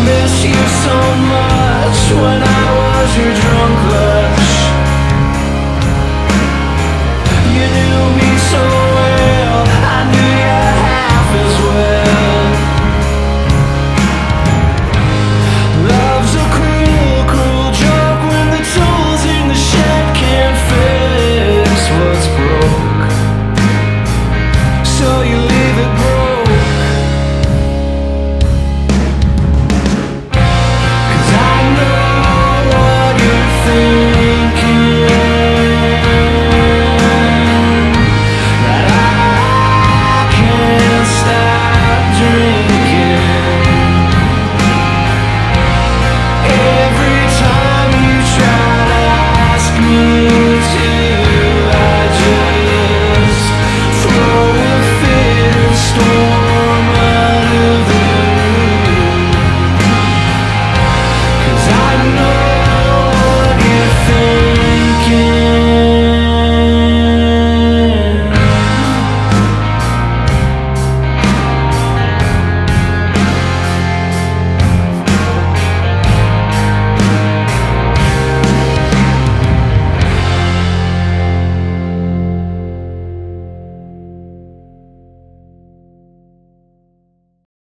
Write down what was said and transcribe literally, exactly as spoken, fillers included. Miss you so much when I was your dream.